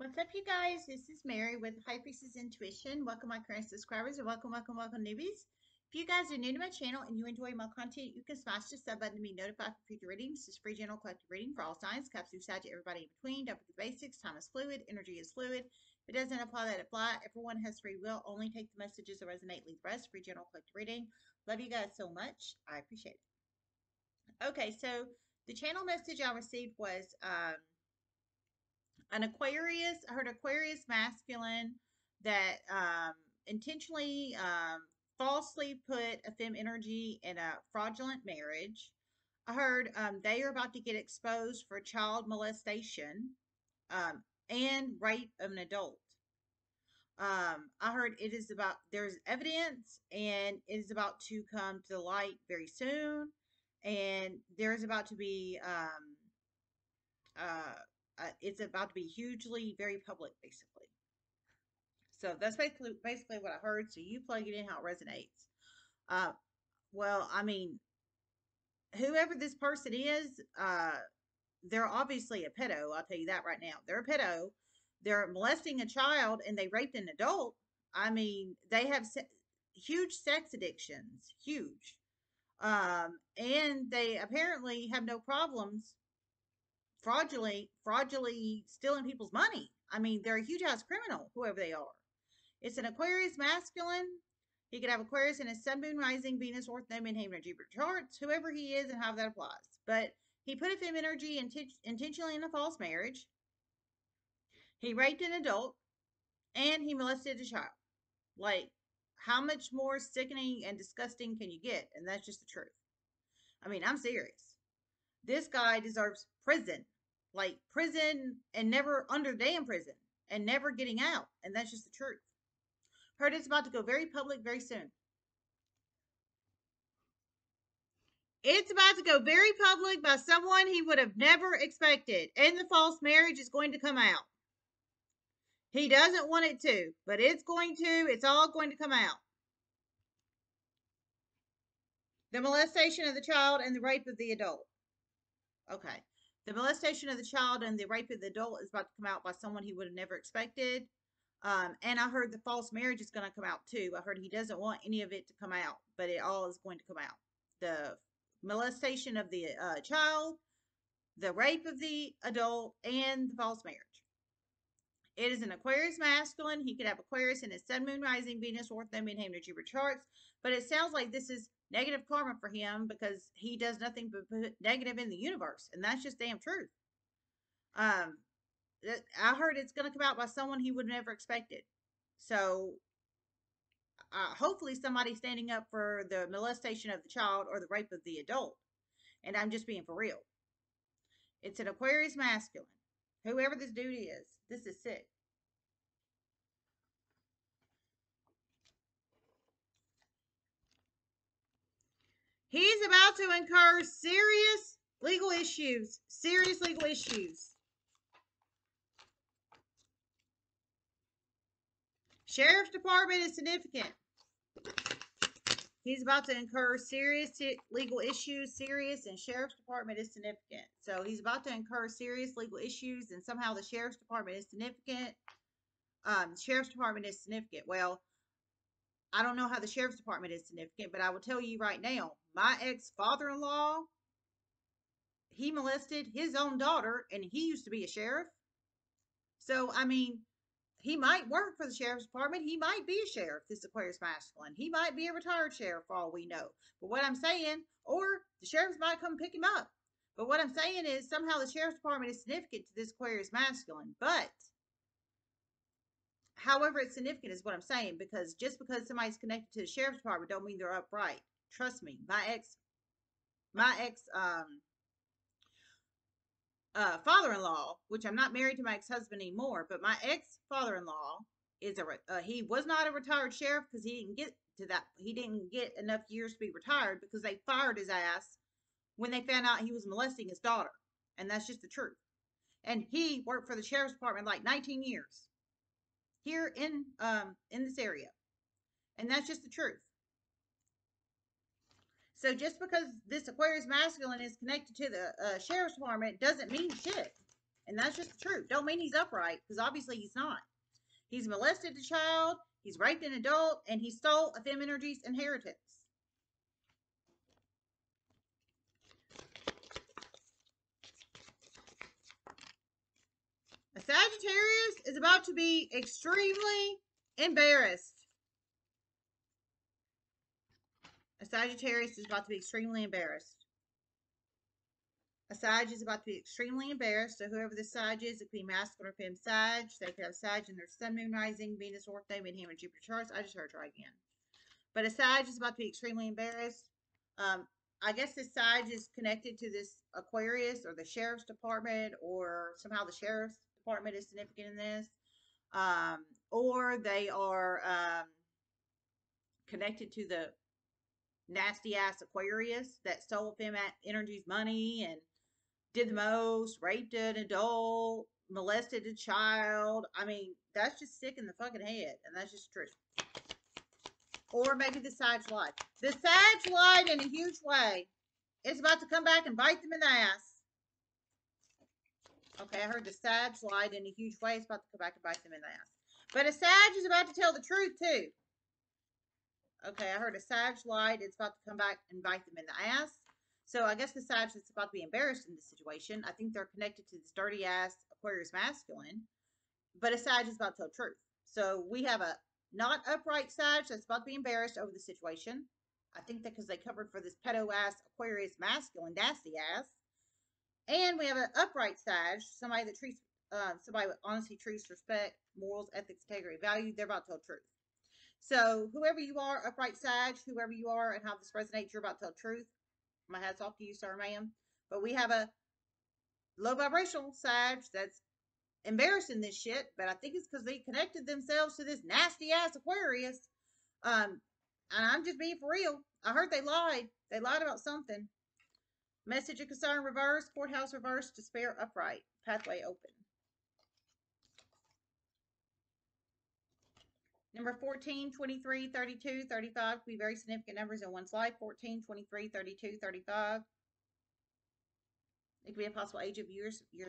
What's up, you guys? This is Mary with High Priestess Intuition. Welcome, my current subscribers, and welcome, newbies. If you guys are new to my channel and you enjoy my content, you can smash the sub button to be notified for future readings. This is free general collective reading for all signs, Cups through Sagittarius, everybody in between. Don't forget the basics. Time is fluid. Energy is fluid. If it doesn't apply, let it fly. Everyone has free will. Only take the messages that resonate. Leave the rest. Free general collective reading. Love you guys so much. I appreciate it. Okay, so the channel message I received was an Aquarius. I heard Aquarius masculine that intentionally falsely put a femme energy in a fraudulent marriage. I heard they are about to get exposed for child molestation and rape of an adult. I heard it is about, there's evidence and it is about to come to light very soon. And there's about to be, it's about to be hugely, very public, basically. So that's basically what I heard. So you plug it in how it resonates. Well, I mean, whoever this person is, they're obviously a pedo. I'll tell you that right now. They're a pedo. They're molesting a child and they raped an adult. I mean, they have huge sex addictions, huge. And they apparently have no problems fraudulently stealing people's money. I mean, they're a huge house criminal, whoever they are. It's an Aquarius masculine. He could have Aquarius in his sun, moon, rising, Venus, North Node, Midheaven, or Jupiter charts, whoever he is and how that applies. But he put a femme energy intentionally in a false marriage. He raped an adult and he molested a child. Like, how much more sickening and disgusting can you get? And that's just the truth. I mean, I'm serious. This guy deserves prison. Like, prison and never under damn prison and never getting out. And that's just the truth. Heard it's about to go very public very soon. It's about to go very public by someone he would have never expected. And the false marriage is going to come out. He doesn't want it to, but it's going to. It's all going to come out. The molestation of the child and the rape of the adult. Okay. The molestation of the child and the rape of the adult is about to come out by someone he would have never expected. And I heard the false marriage is going to come out too. I heard he doesn't want any of it to come out, but it all is going to come out. The molestation of the child, the rape of the adult, and the false marriage. It is an Aquarius masculine. He could have Aquarius in his sun, moon, rising, Venus, North Node, Midheaven, or Jupiter charts. But it sounds like this is negative karma for him because he does nothing but put negative in the universe. And that's just damn truth. I heard it's going to come out by someone he would never expected. So, hopefully somebody standing up for the molestation of the child or the rape of the adult. And I'm just being for real. It's an Aquarius masculine. Whoever this dude is, this is sick. He's about to incur serious legal issues. Serious legal issues. Sheriff's Department is significant. He's about to incur serious legal issues. Serious, and Sheriff's Department is significant. So he's about to incur serious legal issues, and somehow the Sheriff's Department is significant. Sheriff's Department is significant. Well, I don't know how the Sheriff's Department is significant, but I will tell you right now, my ex-father-in-law, he molested his own daughter, and he used to be a sheriff. So, I mean, he might work for the Sheriff's Department. He might be a sheriff, this Aquarius masculine. He might be a retired sheriff, for all we know. But what I'm saying, or the sheriffs might come pick him up. But what I'm saying is somehow the Sheriff's Department is significant to this Aquarius masculine. But, however it's significant is what I'm saying. Because just because somebody's connected to the Sheriff's Department don't mean they're upright. Trust me, my father-in-law, which I'm not married to my ex-husband anymore, but my ex-father-in-law is he was not a retired sheriff because he didn't get to that. He didn't get enough years to be retired because they fired his ass when they found out he was molesting his daughter. And that's just the truth. And he worked for the Sheriff's Department like 19 years here in this area. And that's just the truth. So just because this Aquarius masculine is connected to the Sheriff's Department doesn't mean shit. And that's just the truth. Don't mean he's upright, because obviously he's not. He's molested a child, he's raped an adult, and he stole a femme energy's inheritance. A Sagittarius is about to be extremely embarrassed. A Sagittarius is about to be extremely embarrassed. A Sag is about to be extremely embarrassed. So whoever the Sag is, it could be masculine or femme Sag. They could have Sag in their sun, moon, rising, Venus, North Node, Midheaven, Jupiter charts. I just heard right again. But a Sag is about to be extremely embarrassed. I guess this Sag is connected to this Aquarius or the sheriff's department, or somehow the sheriff's department is significant in this. Or they are connected to the nasty ass Aquarius that stole femme energy's money and did the most, raped an adult, molested a child. I mean, that's just sick in the fucking head, and that's just true. Or maybe the Sag lied. The Sag lied in a huge way. It's about to come back and bite them in the ass. Okay, I heard the Sag lied in a huge way. It's about to come back and bite them in the ass. But a Sag is about to tell the truth too. Okay, I heard a Sag lied. It's about to come back and bite them in the ass. So I guess the Sag that's about to be embarrassed in this situation, I think they're connected to this dirty ass Aquarius masculine. But a Sag is about to tell the truth. So we have a not upright Sag that's about to be embarrassed over the situation. I think that because they covered for this pedo ass Aquarius masculine, nasty ass. And we have an upright Sag, somebody that treats, somebody with honesty, truth, respect, morals, ethics, integrity, value. They're about to tell the truth. So whoever you are, upright Sag, whoever you are and how this resonates, you're about to tell truth. My hat's off to you, sir, ma'am. But we have a low vibrational Sag that's embarrassing this shit, but I think it's because they connected themselves to this nasty ass Aquarius. And I'm just being for real. I heard they lied. They lied about something. Message of concern reverse, courthouse reverse, despair upright, pathway open. Number 14, 23, 32, 35 could be very significant numbers in one's life. 14, 23, 32, 35. It could be a possible age of years, you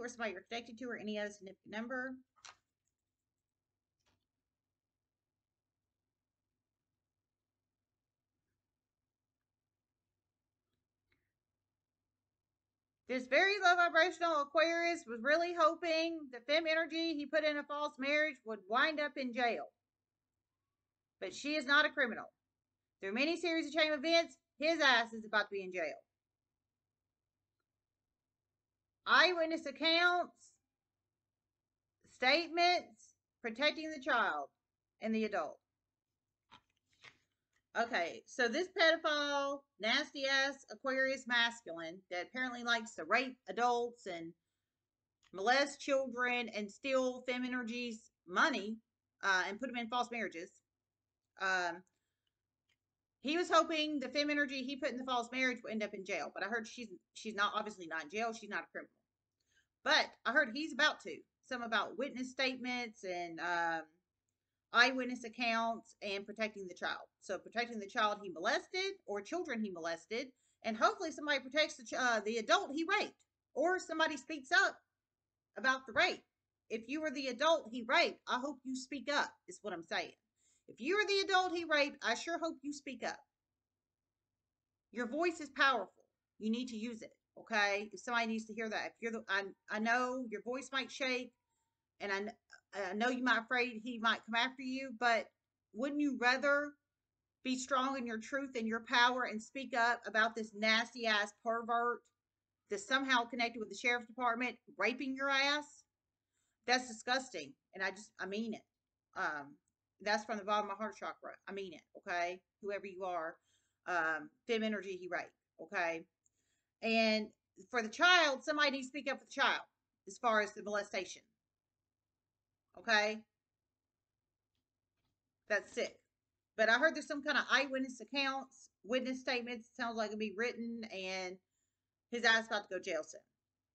or somebody you're connected to, or any other significant number. This very low vibrational Aquarius was really hoping the femme energy he put in a false marriage would wind up in jail. But she is not a criminal. Through many series of chain events, his ass is about to be in jail. Eyewitness accounts, statements, protecting the child and the adult. Okay, so this pedophile, nasty-ass Aquarius masculine that apparently likes to rape adults and molest children and steal femme energy's money and put them in false marriages. He was hoping the femme energy he put in the false marriage would end up in jail, but I heard she's not, obviously not in jail. She's not a criminal. But I heard he's about to. Some about witness statements and eyewitness accounts and protecting the child. So protecting the child he molested, or children he molested, and hopefully somebody protects the adult he raped, or somebody speaks up about the rape. If you were the adult he raped, I hope you speak up, is what I'm saying. If you were the adult he raped, I sure hope you speak up. Your voice is powerful. You need to use it, okay? If somebody needs to hear that, if you're the, I know your voice might shake, and I know you might afraid he might come after you, but wouldn't you rather be strong in your truth and your power and speak up about this nasty ass pervert that's somehow connected with the sheriff's department raping your ass? That's disgusting. And I mean it. That's from the bottom of my heart chakra. I mean it. Okay. Whoever you are, femme energy he raped. Okay. And for the child, somebody needs to speak up for the child as far as the molestation. Okay, that's sick. But I heard there's some kind of eyewitness accounts, witness statements. Sounds like it'll be written, and his ass about to go jail soon,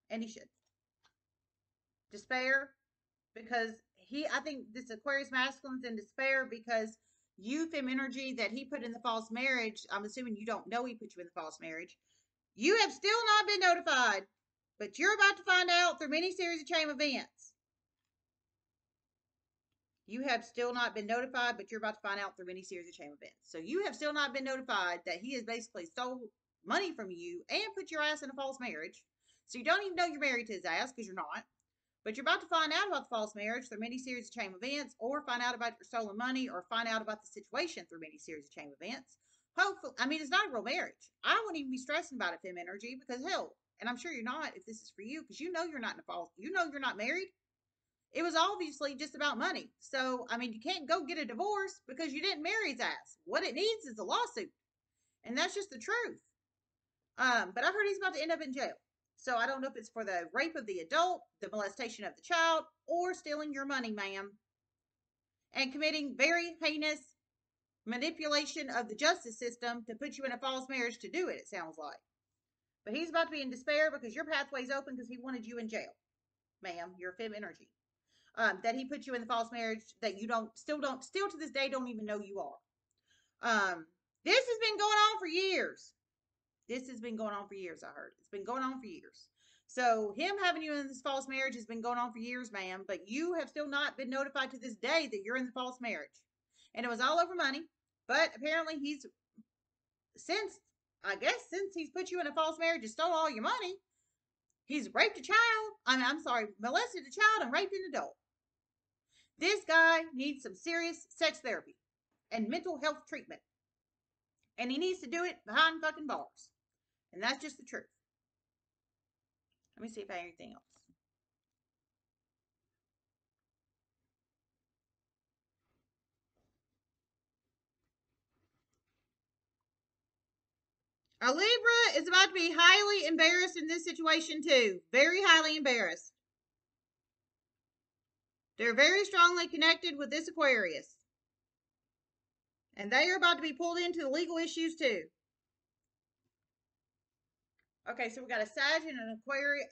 and he should. Despair, because I think this Aquarius masculine's in despair because you, femme energy that he put in the false marriage. I'm assuming you don't know he put you in the false marriage. You have still not been notified But you're about to find out through many series of chain events. You have still not been notified, but you're about to find out through many series of chain events. So you have still not been notified that he has basically stole money from you and put your ass in a false marriage. So you don't even know you're married to his ass because you're not. But you're about to find out about the false marriage through many series of chain events, or find out about your stolen money, or find out about the situation through many series of chain events. Hopefully, I mean, it's not a real marriage. I wouldn't even be stressing about it, Femme Energy, because hell, and I'm sure you're not if this is for you, because you know you're not in a false, you know you're not married. It was obviously just about money. So, I mean, you can't go get a divorce because you didn't marry his ass. What it needs is a lawsuit. And that's just the truth. But I've heard he's about to end up in jail. So I don't know if it's for the rape of the adult, the molestation of the child, or stealing your money, ma'am. And committing very heinous manipulation of the justice system to put you in a false marriage to do it, it sounds like. But he's about to be in despair because your pathway's open because he wanted you in jail. Ma'am, you're Femme Energy. That he put you in the false marriage that you still to this day don't even know you are. This has been going on for years. This has been going on for years, I heard. It's been going on for years. So him having you in this false marriage has been going on for years, ma'am. But you have still not been notified to this day that you're in the false marriage. And it was all over money. But apparently he's, since he's put you in a false marriage and stole all your money, he's raped a child. molested a child and raped an adult. This guy needs some serious sex therapy and mental health treatment. And he needs to do it behind fucking bars. And that's just the truth. Let me see if I have anything else. A Libra is about to be highly embarrassed in this situation too. Very highly embarrassed. They're very strongly connected with this Aquarius. And they are about to be pulled into the legal issues too. Okay, so we got a Sag and an Aquarius.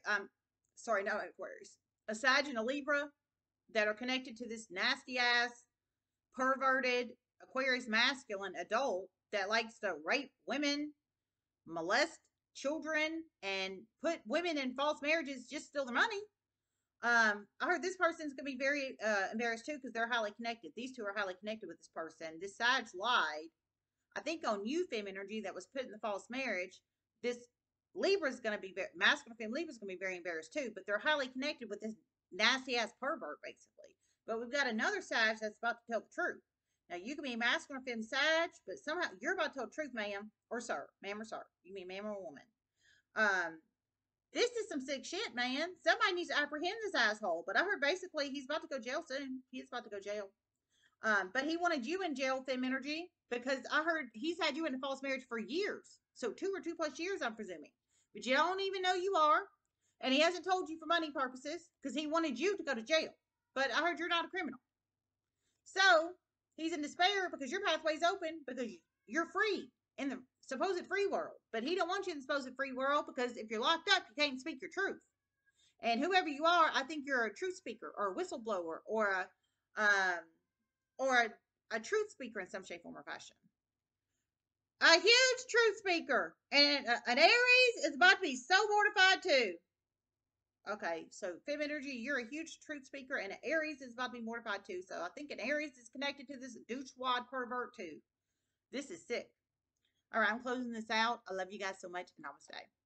Sorry, not Aquarius. A Sag and a Libra that are connected to this nasty ass, perverted Aquarius masculine adult that likes to rape women, molest children, and put women in false marriages just to steal their money. I heard this person's going to be very embarrassed too because they're highly connected. These two are highly connected with this person. This Sag lied, I think, on you, Femme Energy, that was put in the false marriage. This Libra's going to be very, masculine Femme Libra's going to be very embarrassed too, but they're highly connected with this nasty-ass pervert, basically. But we've got another Sag that's about to tell the truth. Now, you can be masculine Femme Sag, but somehow you're about to tell the truth, ma'am or sir. Ma'am or sir. You mean ma'am or woman. This is some sick shit, man. Somebody needs to apprehend this asshole. But I heard basically he's about to go to jail soon. He's about to go to jail. But he wanted you in jail, Femme Energy, because I heard he's had you in a false marriage for years. So 2 or 2+ years, I'm presuming. But you don't even know you are. And he hasn't told you for money purposes because he wanted you to go to jail. But I heard you're not a criminal. So he's in despair because your pathway's open because you're free in the supposed free world, but he don't want you in the supposed free world because if you're locked up, you can't speak your truth. And whoever you are, I think you're a truth speaker or a whistleblower or a truth speaker in some shape, form, or fashion. A huge truth speaker, and an Aries is about to be so mortified too. Okay, so Femme Energy, you're a huge truth speaker, and an Aries is about to be mortified too. So I think an Aries is connected to this douchewad pervert too. This is sick. All right, I'm closing this out. I love you guys so much, and namaste.